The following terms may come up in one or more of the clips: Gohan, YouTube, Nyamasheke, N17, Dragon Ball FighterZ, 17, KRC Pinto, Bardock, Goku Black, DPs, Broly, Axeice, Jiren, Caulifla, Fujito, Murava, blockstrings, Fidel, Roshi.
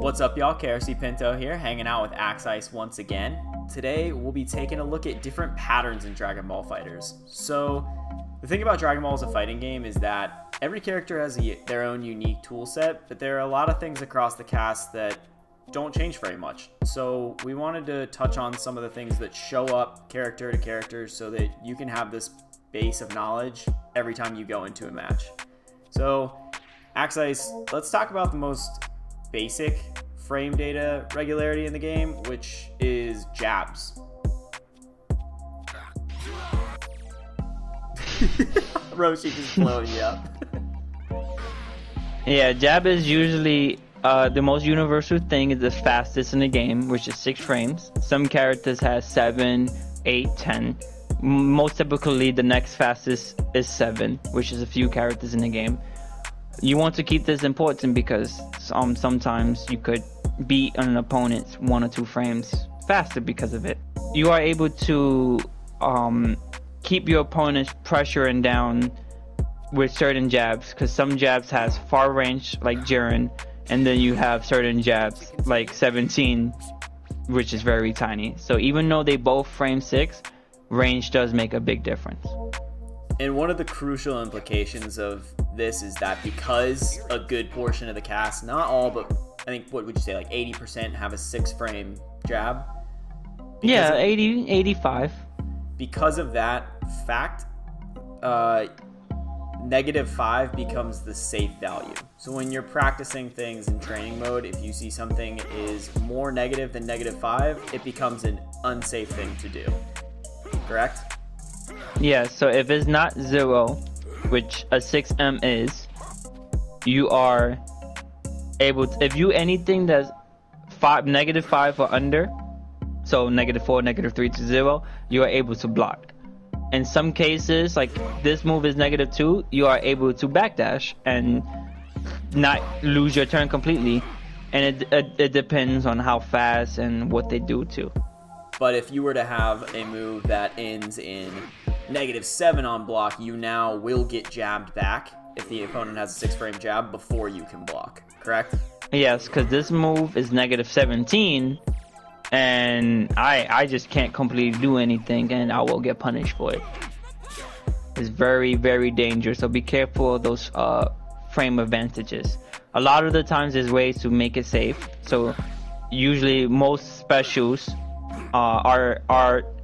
What's up, y'all? KRC Pinto here, hanging out with Axeice once again. Today, we'll be taking a look at different patterns in Dragon Ball FighterZ. So, the thing about Dragon Ball as a fighting game is that every character has their own unique tool set, but there are a lot of things across the cast that don't change very much. So, we wanted to touch on some of the things that show up character to character so that you can have this base of knowledge every time you go into a match. So, Axeice, let's talk about the most basic frame data regularity in the game, which is jabs. Roshi just blowing you up. Yeah, jab is usually the most universal thing, is the fastest in the game, which is 6 frames. Some characters has 7, 8, 10. Most typically the next fastest is 7, which is a few characters in the game. You want to keep this important because sometimes you could beat an opponent 1 or 2 frames faster because of it. You are able to keep your opponent's pressuring down with certain jabs, because some jabs has far range like Jiren, and then you have certain jabs like 17, which is very tiny. So even though they both frame 6, range does make a big difference. And one of the crucial implications of this is that because a good portion of the cast, not all, but I think, what would you say, like 80% have a 6 frame jab? Yeah, 80, 85. Because of that fact, -5 becomes the safe value. So when you're practicing things in training mode, if you see something is more negative than -5, it becomes an unsafe thing to do, correct? Yeah, so if it's not 0, which a 6M is, you are able to, if you anything that's -5 or under, so -4, -3 to 0, you are able to block. In some cases, like this move is -2, you are able to backdash and not lose your turn completely. And it depends on how fast and what they do too. But if you were to have a move that ends in -7 on block, you now will get jabbed back if the opponent has a 6 frame jab before you can block, correct? Yes, because this move is -17, and I just can't completely do anything, and I will get punished for it. It's very, very dangerous, so be careful of those frame advantages. A lot of the times there's ways to make it safe, so usually most specials are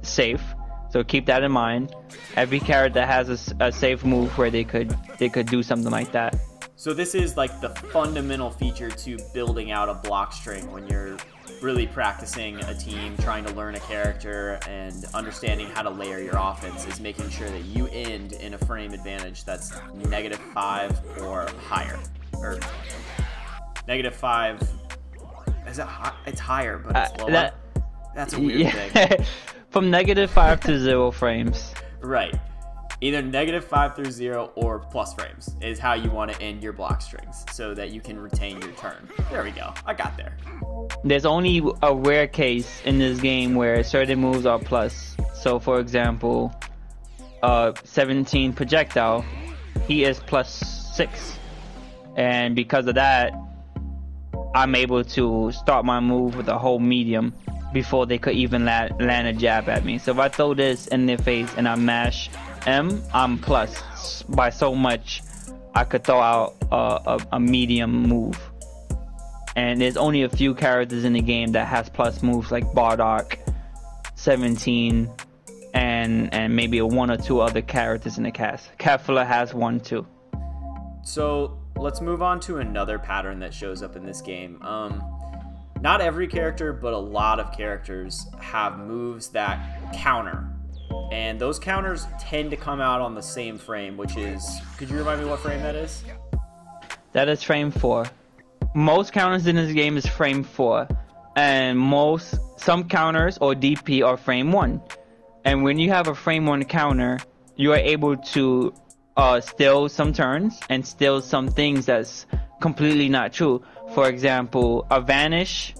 safe. So keep that in mind. Every character has a safe move where they could do something like that. So this is like the fundamental feature to building out a block string when you're really practicing a team, trying to learn a character, and understanding how to layer your offense is making sure that you end in a frame advantage that's -5 or higher, or -5. Is it high? It's higher, but it's lower. That's a weird thing. From -5 to 0 frames. Right. Either -5 through 0 or + frames is how you want to end your block strings so that you can retain your turn. There we go. I got there. There's only a rare case in this game where certain moves are plus. So for example, 17 projectile, he is +6. And because of that, I'm able to start my move with a whole medium before they could even land a jab at me. So if I throw this in their face and I mash M, I'm plus by so much. I could throw out a medium move. And there's only a few characters in the game that has plus moves, like Bardock, 17, and maybe 1 or 2 other characters in the cast. Caulifla has 1 too. So let's move on to another pattern that shows up in this game. Not every character, but a lot of characters have moves that counter. And those counters tend to come out on the same frame, which is... Could you remind me what frame that is? That is frame 4. Most counters in this game is frame 4. And some counters or DP are frame 1. And when you have a frame 1 counter, you are able to steal some turns and steal some things that's completely not true. For example, a vanish,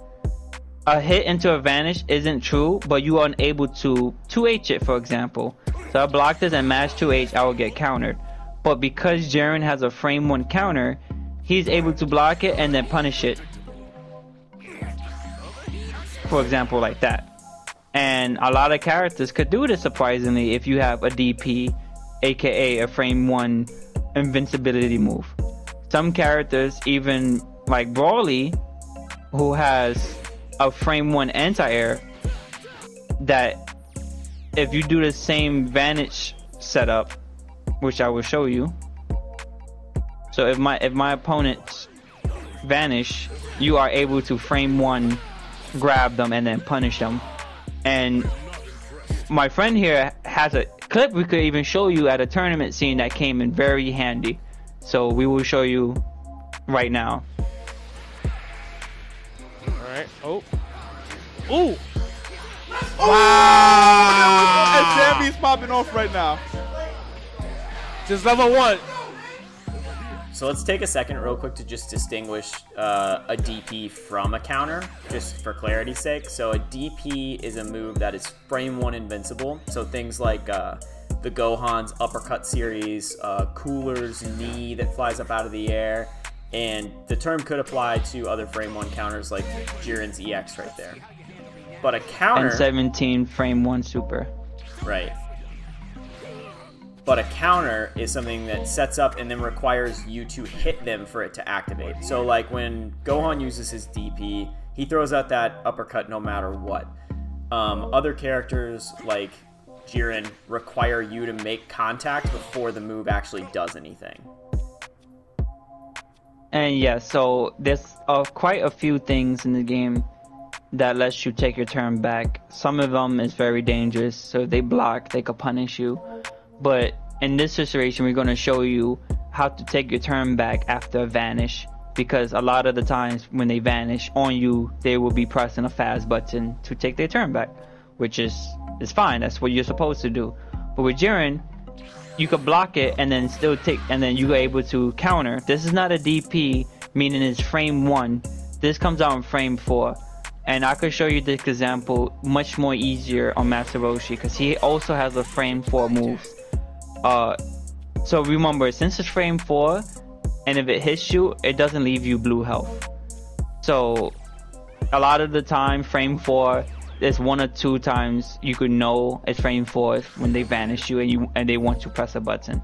a hit into a vanish isn't true, but you are unable to 2H it, for example. So I block this and mash 2H, I will get countered. But because Jiren has a frame 1 counter, he's able to block it and then punish it. for example, like that. And a lot of characters could do this, surprisingly, if you have a DP, aka a frame 1 invincibility move. Some characters, even like Broly, who has a frame 1 anti-air, that if you do the same vantage setup, which I will show you. So if my opponents vanish, you are able to frame 1 grab them and then punish them. And my friend here has a clip we could even show you at a tournament scene that came in very handy, so we will show you right now. All right. Oh. Ooh. Oh! Wow! And Sammy's popping off right now. Just level 1. So let's take a second real quick to just distinguish a DP from a counter, just for clarity's sake. So a DP is a move that is frame 1 invincible. So things like the Gohan's uppercut series, Cooler's knee that flies up out of the air. And the term could apply to other frame 1 counters like Jiren's EX right there. But a counter... N17 frame 1 super. Right. But a counter is something that sets up and then requires you to hit them for it to activate. So like when Gohan uses his DP, he throws out that uppercut no matter what. Other characters like Jiren require you to make contact before the move actually does anything. And yeah, so there's quite a few things in the game that lets you take your turn back. Some of them is very dangerous, so if they block, they could punish you. But in this situation, we're going to show you how to take your turn back after a vanish, because a lot of the times when they vanish on you, they will be pressing a fast button to take their turn back, which is fine. That's what you're supposed to do. But with Jiren, you could block it and then still take, and then you're able to counter. This is not a DP, meaning it's frame 1. This comes out in frame 4. And I could show you this example much more easier on Master Roshi, because he also has a frame 4 move. So remember, since it's frame 4, and if it hits you, it doesn't leave you blue health. So a lot of the time, frame 4, there's 1 or 2 times you could know it's frame 4 when they vanish you and they want to press a button.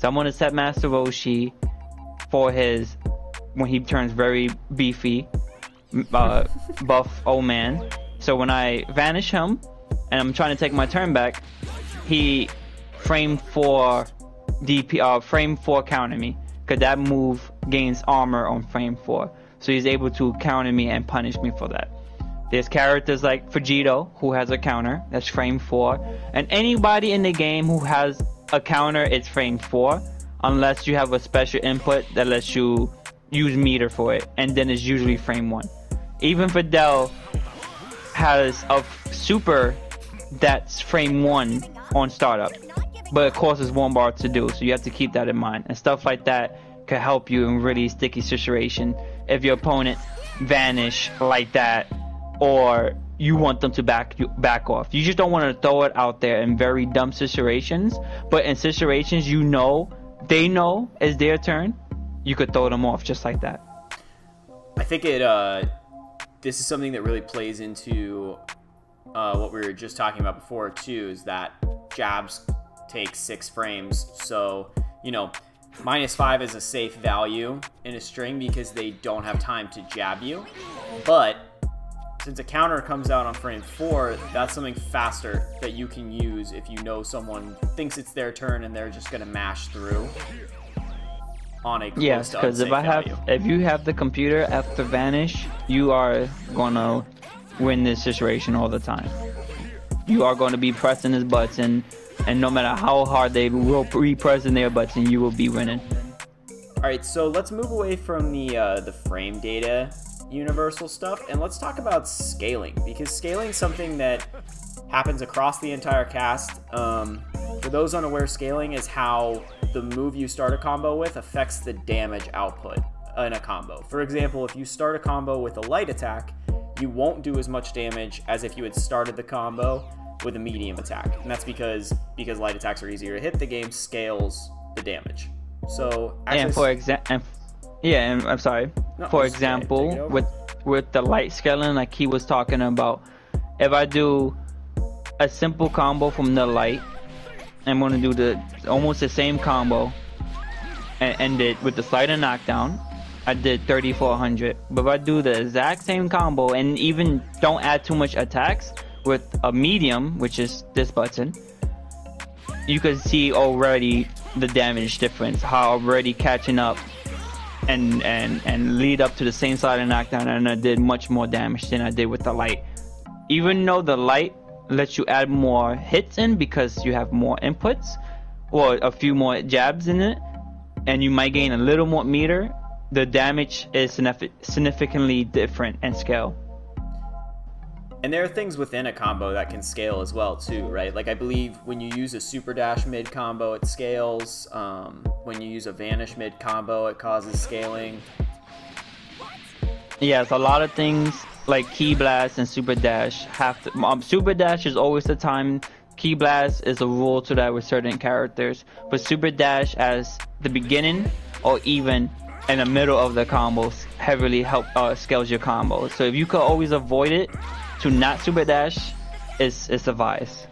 So I'm going to set Master Roshi for his, when he turns very beefy, buff old man. So when I vanish him and I'm trying to take my turn back, he frame 4 counter me, because that move gains armor on frame 4, so he's able to counter me and punish me for that. There's characters like Fujito, who has a counter that's frame 4, and anybody in the game who has a counter, it's frame 4, unless you have a special input that lets you use meter for it, and then it's usually frame 1. Even Fidel has a super that's frame 1 on startup, but it costs 1 bar to do, so you have to keep that in mind. And stuff like that could help you in really sticky situation if your opponent vanish like that, or you want them to back off. You just don't want to throw it out there in very dumb situations, but in situations you know they know it's their turn, you could throw them off just like that. I think it this is something that really plays into what we were just talking about before too, is that jabs take 6 frames. So, you know, -5 is a safe value in a string because they don't have time to jab you. But since a counter comes out on frame 4, that's something faster that you can use if you know someone thinks it's their turn and they're just going to mash through. On a yes, because if you have the computer after vanish, you are gonna win this situation all the time. You are going to be pressing this button, and no matter how hard they will be pressing their button, you will be winning. All right, so let's move away from the frame data universal stuff, and let's talk about scaling, because scaling is something that happens across the entire cast. For those unaware, scaling is how the move you start a combo with affects the damage output in a combo. For example, if you start a combo with a light attack, you won't do as much damage as if you had started the combo with a medium attack. And that's because light attacks are easier to hit, the game scales the damage. So, Axeice... And for example, with with the light scaling, like he was talking about, if I do a simple combo from the light, I'm going to do the almost the same combo and end it with the slider knockdown. I did 3400. But if I do the exact same combo and even don't add too much attacks with a medium, which is this button, you can see already the damage difference, how already catching up and lead up to the same slider knockdown, and I did much more damage than I did with the light. Even though the light lets you add more hits in because you have more inputs or a few more jabs in it, and you might gain a little more meter, the damage is significantly different in scale. And there are things within a combo that can scale as well too, right? Like I believe when you use a super dash mid combo, it scales. When you use a vanish mid combo, it causes scaling. Yes, a lot of things like key blast and super dash have to. Super dash is always the time. Key blast is a rule to that with certain characters, but super dash as the beginning or even in the middle of the combos heavily scales your combo. So if you could always avoid it, to not super dash is a vice.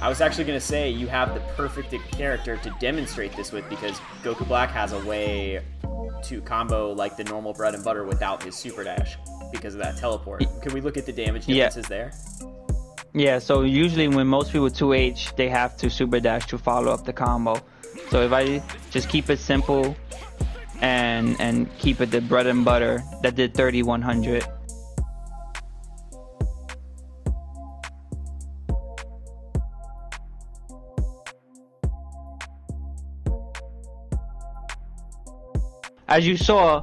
I was actually going to say you have the perfect character to demonstrate this with, because Goku Black has a way to combo like the normal bread and butter without his super dash because of that teleport. Can we look at the damage differences there? Yeah, so usually when most people 2H, they have to super dash to follow up the combo. So if I just keep it simple and keep it the bread and butter, that did 3100. As you saw,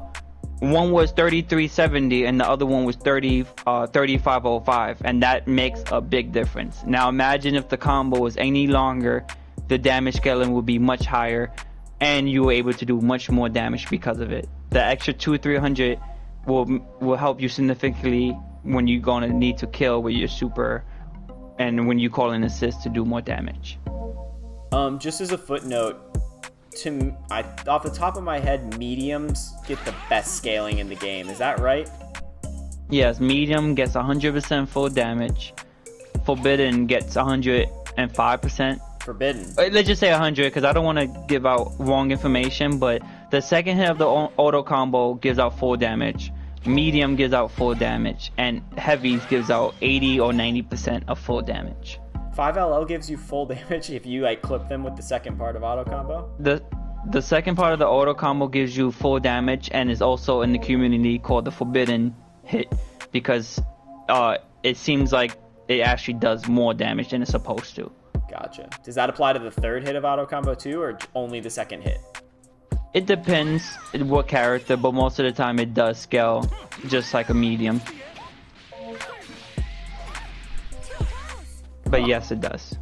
one was 3370 and the other one was 3505, and that makes a big difference. Now imagine if the combo was any longer, the damage scaling would be much higher and you were able to do much more damage because of it. The extra 200-300 will help you significantly when you're gonna need to kill with your super and when you call an assist to do more damage. Just as a footnote, off the top of my head, mediums get the best scaling in the game. Is that right? Yes, medium gets 100% full damage. Forbidden gets 105%. Forbidden. Let's just say 100 because I don't want to give out wrong information, but the second hit of the auto combo gives out full damage. Medium gives out full damage, and heavies gives out 80 or 90% of full damage. 5LL gives you full damage if you like clip them with the second part of auto combo? The second part of the auto combo gives you full damage, and is also in the community called the forbidden hit because it seems like it actually does more damage than it's supposed to. Gotcha. Does that apply to the third hit of auto combo too, or only the second hit? It depends what character, but most of the time it does scale just like a medium. But yes, it does.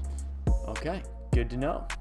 Okay, good to know.